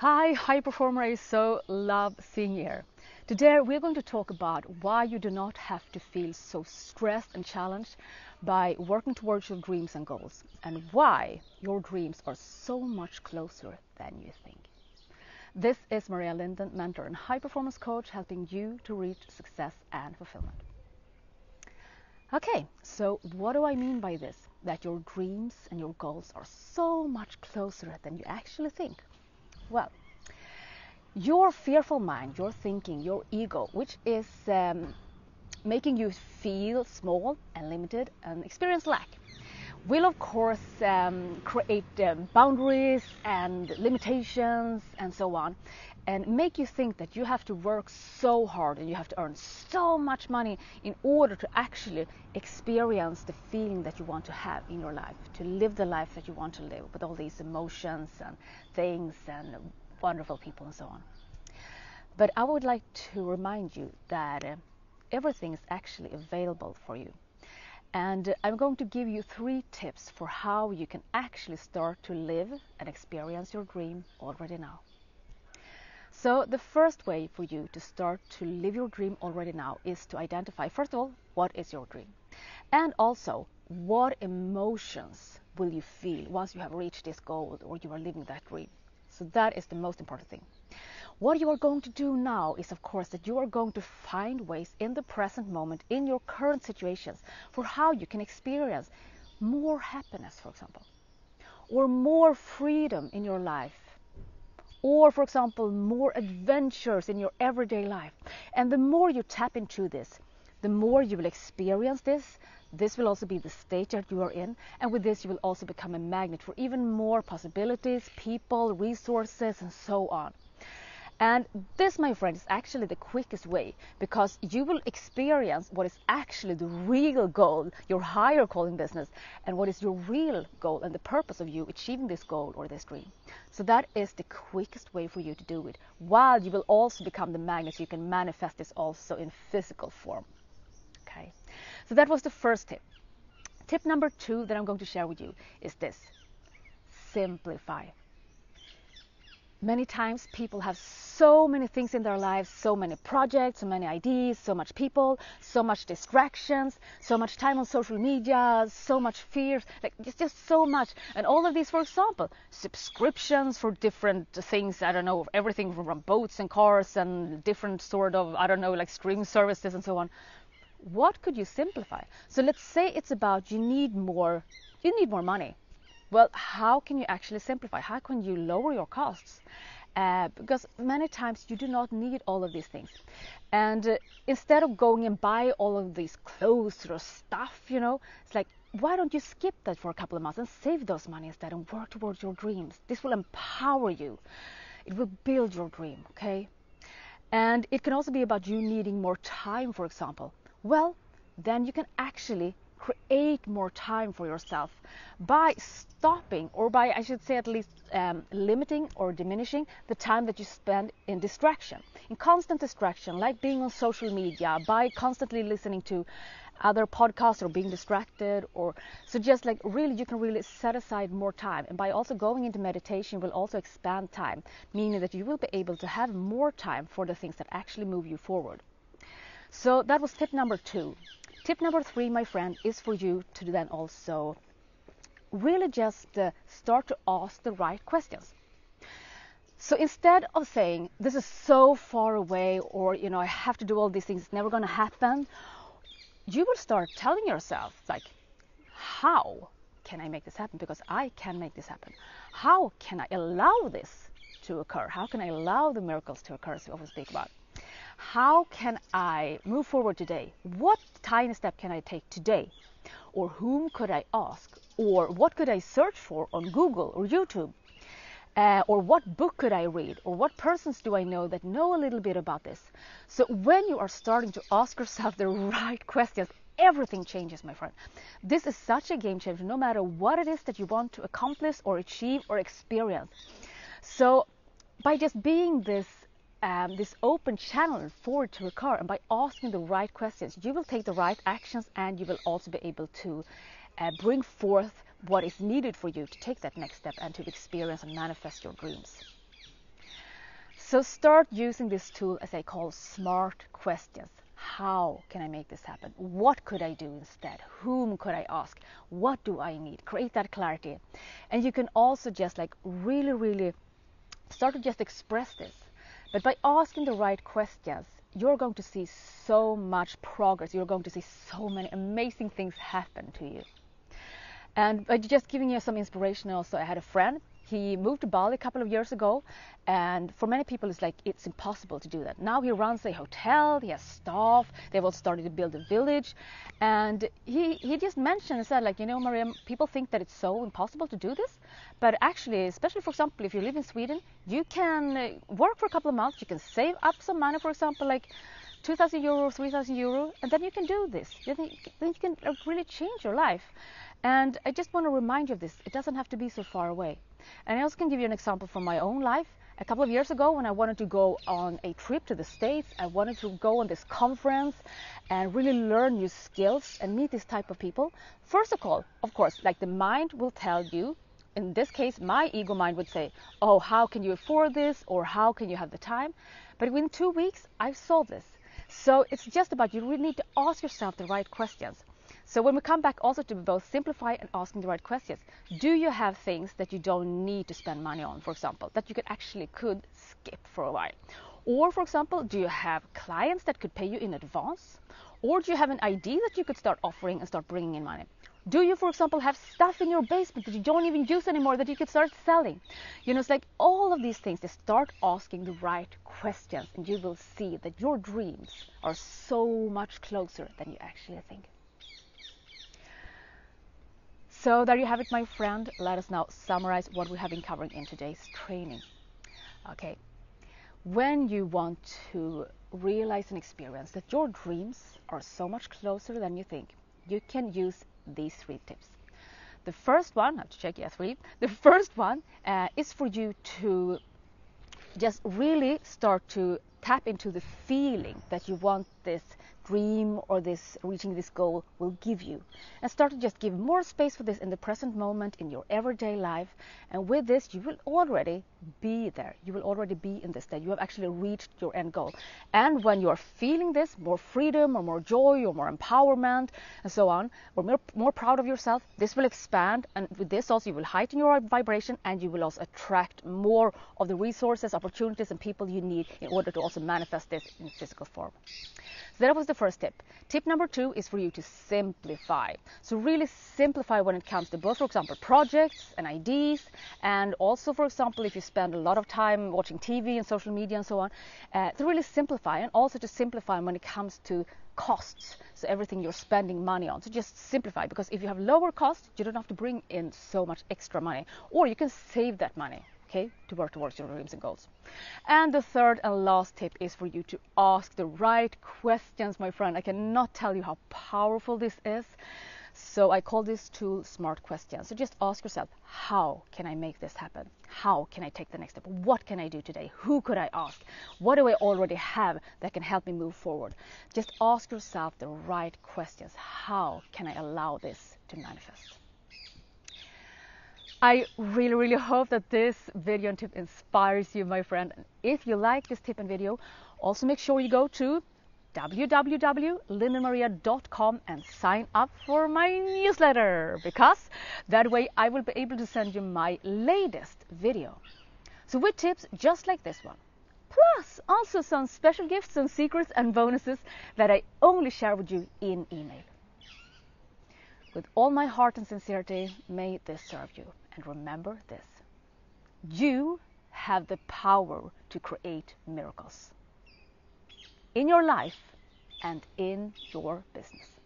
Hi, High Performer, I so love seeing you here. Today we're going to talk about why you do not have to feel so stressed and challenged by working towards your dreams and goals, and why your dreams are so much closer than you think. This is Maria Linden, mentor and high performance coach, helping you to reach success and fulfillment. Okay, so what do I mean by this? That your dreams and your goals are so much closer than you actually think. Well, your fearful mind, your thinking, your ego, which is making you feel small and limited and experience lack, will of course create boundaries and limitations and so on, and make you think that you have to work so hard and you have to earn so much money in order to actually experience the feeling that you want to have in your life, to live the life that you want to live with all these emotions and things and wonderful people and so on. But I would like to remind you that everything is actually available for you. And I'm going to give you 3 tips for how you can actually start to live and experience your dream already now. So the first way for you to start to live your dream already now is to identify, first of all, what is your dream? And also, what emotions will you feel once you have reached this goal or you are living that dream? So that is the most important thing. What you are going to do now is, of course, that you are going to find ways in the present moment, in your current situations, for how you can experience more happiness, for example, or more freedom in your life, or, for example, more adventures in your everyday life. And the more you tap into this, the more you will experience this. This will also be the state that you are in, and with this you will also become a magnet for even more possibilities, people, resources, and so on. And this, my friend, is actually the quickest way, because you will experience what is actually the real goal, your higher calling business, and what is your real goal and the purpose of you achieving this goal or this dream. So that is the quickest way for you to do it, while you will also become the magnet so you can manifest this also in physical form. Okay, so that was the first tip. Tip number 2 that I'm going to share with you is this: simplify. Many times people have so many things in their lives, so many projects, so many ideas, so much people, so much distractions, so much time on social media, so much fears, like it's just so much. And all of these, for example, subscriptions for different things, I don't know, everything from boats and cars and different sort of, I don't know, like streaming services and so on. What could you simplify? So let's say it's about you need more money. Well, how can you actually simplify? How can you lower your costs? Because many times you do not need all of these things. And instead of going and buy all of these clothes or stuff, you know, it's like, why don't you skip that for a couple of months and save those money instead and work towards your dreams? This will empower you. It will build your dream, okay? And it can also be about you needing more time, for example. Well, then you can actually create more time for yourself by stopping, or by, I should say, at least limiting or diminishing the time that you spend in distraction, in constant distraction, like being on social media, by constantly listening to other podcasts or being distracted, or so just like really you can really set aside more time. And by also going into meditation will also expand time, meaning that you will be able to have more time for the things that actually move you forward. So that was tip number 2. Tip number 3, my friend, is for you to then also really just start to ask the right questions. So instead of saying, this is so far away, or, you know, I have to do all these things, it's never going to happen, you will start telling yourself, like, how can I make this happen? Because I can make this happen. How can I allow this to occur? How can I allow the miracles to occur, as we often speak about? How can I move forward today? What tiny step can I take today? Or whom could I ask? Or what could I search for on Google or YouTube? Or what book could I read? Or what persons do I know that know a little bit about this? So when you are starting to ask yourself the right questions, everything changes, my friend. This is such a game changer, no matter what it is that you want to accomplish or achieve or experience. So by just being this open channel for it to occur, and by asking the right questions, you will take the right actions, and you will also be able to bring forth what is needed for you to take that next step and to experience and manifest your dreams. So start using this tool as I call smart questions. How can I make this happen? What could I do instead? Whom could I ask? What do I need? Create that clarity. And you can also just like really start to just express this. But by asking the right questions, you're going to see so much progress. You're going to see so many amazing things happen to you. And by just giving you some inspiration also, I had a friend. He moved to Bali a couple of years ago, and for many people it's like it's impossible to do that. Now he runs a hotel, he has staff, they've all started to build a village, and he just mentioned and said, like, you know, Maria, people think that it's so impossible to do this, but actually, especially for example, if you live in Sweden, you can work for a couple of months, you can save up some money, for example, like 2,000 euro, 3,000 euro, and then you can do this. Then you can really change your life. And I just want to remind you of this. It doesn't have to be so far away. And I also can give you an example from my own life. A couple of years ago, when I wanted to go on a trip to the States, I wanted to go on this conference and really learn new skills and meet this type of people. First of all, of course, like the mind will tell you, in this case, my ego mind would say, oh, how can you afford this? Or how can you have the time? But within 2 weeks, I saw this. So it's just about you really need to ask yourself the right questions. So when we come back also to both simplify and asking the right questions, do you have things that you don't need to spend money on, for example, that you could skip for a while? Or for example, do you have clients that could pay you in advance? Or do you have an idea that you could start offering and start bringing in money? Do you, for example, have stuff in your basement that you don't even use anymore that you could start selling? You know, it's like all of these things, just start asking the right questions and you will see that your dreams are so much closer than you actually think. So there you have it, my friend. Let us now summarize what we have been covering in today's training. Okay, when you want to realize and experience that your dreams are so much closer than you think, you can use these 3 tips. The first one, I have to check, yeah, 3. The first one is for you to just really start to tap into the feeling that you want this dream or this reaching this goal will give you. And start to just give more space for this in the present moment in your everyday life. And with this, you will already be there. You will already be in this state. You have actually reached your end goal. And when you are feeling this, more freedom or more joy or more empowerment and so on, or more proud of yourself, this will expand. And with this also, you will heighten your vibration and you will also attract more of the resources, opportunities and people you need in order to also manifest this in physical form. So that was the first tip. Tip number 2 is for you to simplify. So really simplify when it comes to both, for example, projects and ideas, and also, for example, if you spend a lot of time watching TV and social media and so on, to really simplify, and also to simplify when it comes to costs. So everything you're spending money on. So just simplify, because if you have lower costs, you don't have to bring in so much extra money, or you can save that money. Okay, to work towards your dreams and goals. And the third and last tip is for you to ask the right questions, my friend. I cannot tell you how powerful this is. So I call this tool smart questions. So just ask yourself, how can I make this happen? How can I take the next step? What can I do today? Who could I ask? What do I already have that can help me move forward? Just ask yourself the right questions. How can I allow this to manifest? I really hope that this video and tip inspires you, my friend. And if you like this tip and video, also make sure you go to www.lindenmaria.com and sign up for my newsletter, because that way I will be able to send you my latest video. So with tips just like this one, plus also some special gifts and secrets and bonuses that I only share with you in email. With all my heart and sincerity, may this serve you. And remember this, you have the power to create miracles in your life and in your business.